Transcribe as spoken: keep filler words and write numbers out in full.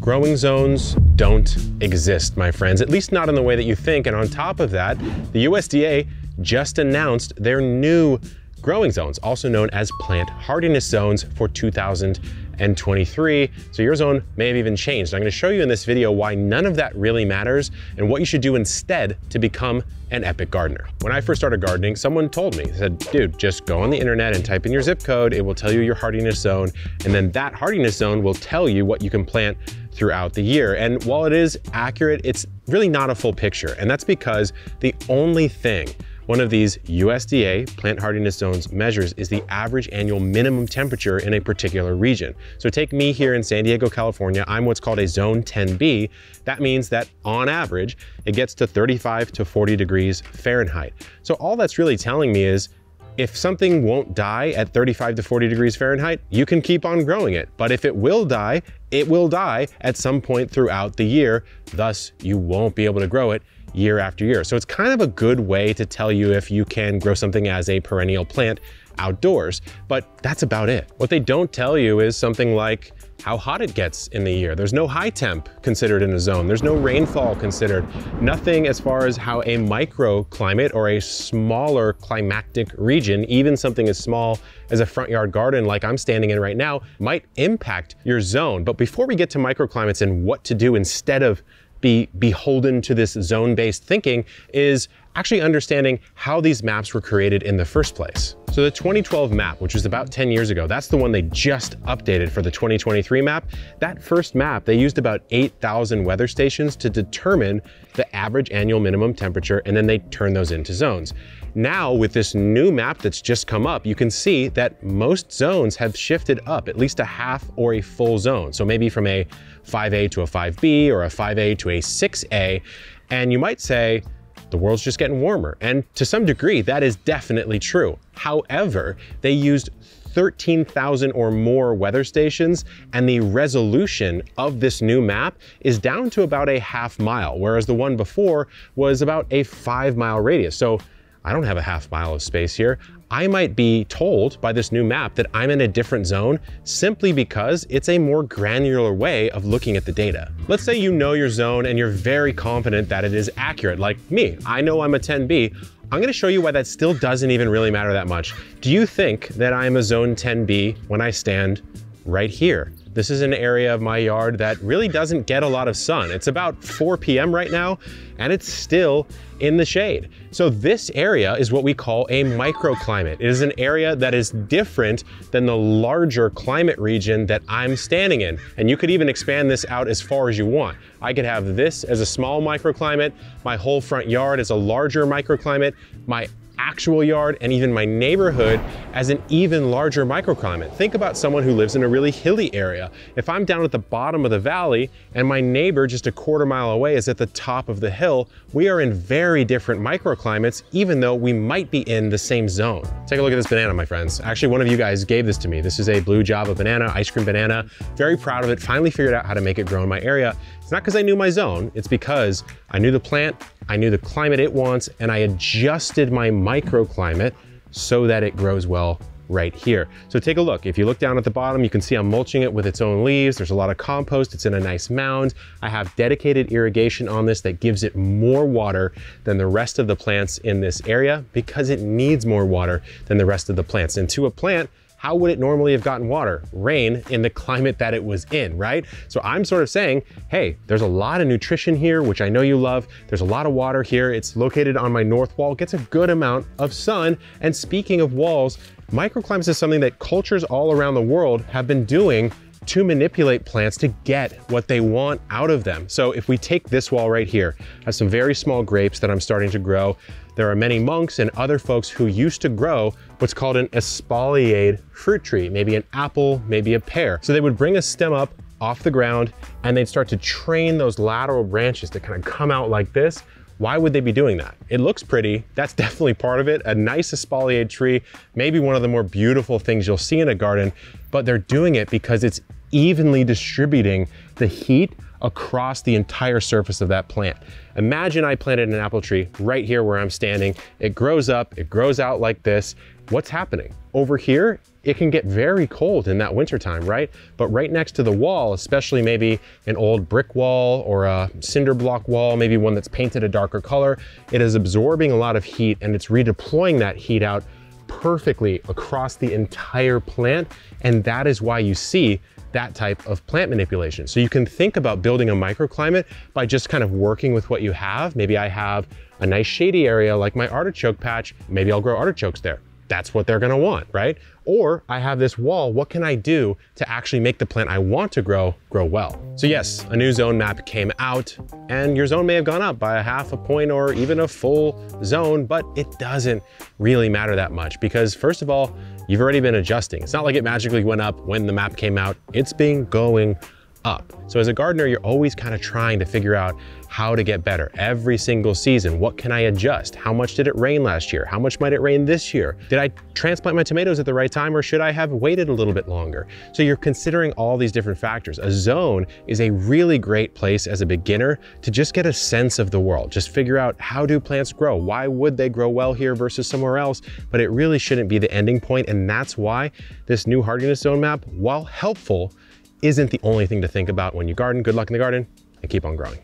Growing zones don't exist, my friends, at least not in the way that you think. And on top of that, the U S D A just announced their new growing zones, also known as plant hardiness zones, for two thousand twenty-three. So your zone may have even changed. I'm going to show you in this video why none of that really matters and what you should do instead to become an epic gardener. When I first started gardening, someone told me, they said, dude, just go on the internet and type in your zip code. It will tell you your hardiness zone. And then that hardiness zone will tell you what you can plant throughout the year. And while it is accurate, it's really not a full picture. And that's because the only thing one of these U S D A plant hardiness zones measures is the average annual minimum temperature in a particular region. So take me here in San Diego, California. I'm what's called a zone ten B. That means that on average, it gets to thirty-five to forty degrees Fahrenheit. So all that's really telling me is, if something won't die at thirty-five to forty degrees Fahrenheit, you can keep on growing it. But if it will die, it will die at some point throughout the year. Thus, you won't be able to grow it year after year. So it's kind of a good way to tell you if you can grow something as a perennial plant outdoors, but that's about it. What they don't tell you is something like how hot it gets in the year. There's no high temp considered in a zone. There's no rainfall considered. Nothing as far as how a microclimate or a smaller climactic region, even something as small as a front yard garden like I'm standing in right now, might impact your zone. But before we get to microclimates and what to do instead of be beholden to this zone-based thinking, is actually understanding how these maps were created in the first place. So the twenty twelve map, which was about ten years ago, that's the one they just updated for the twenty twenty-three map. That first map, they used about eight thousand weather stations to determine the average annual minimum temperature, and then they turned those into zones. Now with this new map that's just come up, you can see that most zones have shifted up at least a half or a full zone. So maybe from a five A to a five B or a five A to a six A. And you might say, the world's just getting warmer. And to some degree, that is definitely true. However, they used thirteen thousand or more weather stations, and the resolution of this new map is down to about a half mile, whereas the one before was about a five mile radius. So I don't have a half mile of space here. I might be told by this new map that I'm in a different zone simply because it's a more granular way of looking at the data. Let's say you know your zone and you're very confident that it is accurate. Like me, I know I'm a ten B. I'm gonna show you why that still doesn't even really matter that much. Do you think that I'm a zone ten B when I stand right here? This is an area of my yard that really doesn't get a lot of sun. It's about four P M right now, and it's still in the shade. So this area is what we call a microclimate. It is an area that is different than the larger climate region that I'm standing in. And you could even expand this out as far as you want. I could have this as a small microclimate. My whole front yard is a larger microclimate. My actual yard and even my neighborhood as an even larger microclimate. Think about someone who lives in a really hilly area. If I'm down at the bottom of the valley and my neighbor just a quarter mile away is at the top of the hill, we are in very different microclimates, even though we might be in the same zone. Take a look at this banana, my friends. Actually, one of you guys gave this to me. This is a blue Java banana, ice cream banana. Very proud of it. Finally figured out how to make it grow in my area. It's not because I knew my zone, it's because I knew the plant, I knew the climate it wants, and I adjusted my microclimate so that it grows well right here. So take a look. If you look down at the bottom, you can see I'm mulching it with its own leaves. There's a lot of compost. It's in a nice mound. I have dedicated irrigation on this that gives it more water than the rest of the plants in this area because it needs more water than the rest of the plants. And to a plant, how would it normally have gotten water? Rain, in the climate that it was in, right? So I'm sort of saying, hey, there's a lot of nutrition here, which I know you love. There's a lot of water here. It's located on my north wall, gets a good amount of sun. And speaking of walls, microclimates is something that cultures all around the world have been doing to manipulate plants to get what they want out of them. So if we take this wall right here, I have some very small grapes that I'm starting to grow. There are many monks and other folks who used to grow what's called an espaliered fruit tree, maybe an apple, maybe a pear. So they would bring a stem up off the ground and they'd start to train those lateral branches to kind of come out like this. Why would they be doing that? It looks pretty. That's definitely part of it. A nice espaliered tree, maybe one of the more beautiful things you'll see in a garden, but they're doing it because it's evenly distributing the heat across the entire surface of that plant. Imagine I planted an apple tree right here where I'm standing. It grows up, it grows out like this. What's happening? Over here, it can get very cold in that winter time, right? But right next to the wall, especially maybe an old brick wall or a cinder block wall, maybe one that's painted a darker color, it is absorbing a lot of heat and it's redeploying that heat out perfectly across the entire plant. And that is why you see that type of plant manipulation. So you can think about building a microclimate by just kind of working with what you have. Maybe I have a nice shady area like my artichoke patch. Maybe I'll grow artichokes there. That's what they're gonna want, right? Or I have this wall, what can I do to actually make the plant I want to grow, grow well? So yes, a new zone map came out and your zone may have gone up by a half a point or even a full zone, but it doesn't really matter that much because first of all, you've already been adjusting. It's not like it magically went up when the map came out, it's been going up. So as a gardener, you're always kind of trying to figure out how to get better every single season. What can I adjust? How much did it rain last year? How much might it rain this year? Did I transplant my tomatoes at the right time or should I have waited a little bit longer? So you're considering all these different factors. A zone is a really great place as a beginner to just get a sense of the world. Just figure out how do plants grow? Why would they grow well here versus somewhere else? But it really shouldn't be the ending point. And that's why this new hardiness zone map, while helpful, isn't the only thing to think about when you garden. Good luck in the garden and keep on growing.